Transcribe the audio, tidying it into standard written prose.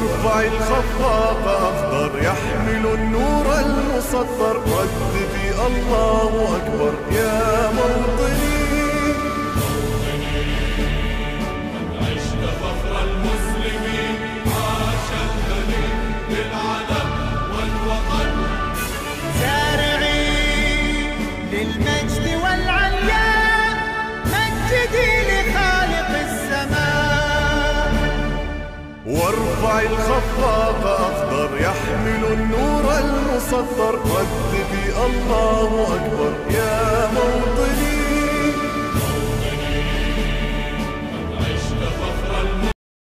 ارفع الخفاق أخضر يحمل النور المسطر، رددي الله أكبر يا موطني. قد عشت فخر المسلمين، عاش الدليل للعدم والوطن. سارعي للمجد والعليا، مجدي لخالق السماء. وارفع الخفاق أخضر يحمل النور المسطر، رددي الله أكبر يا موطني.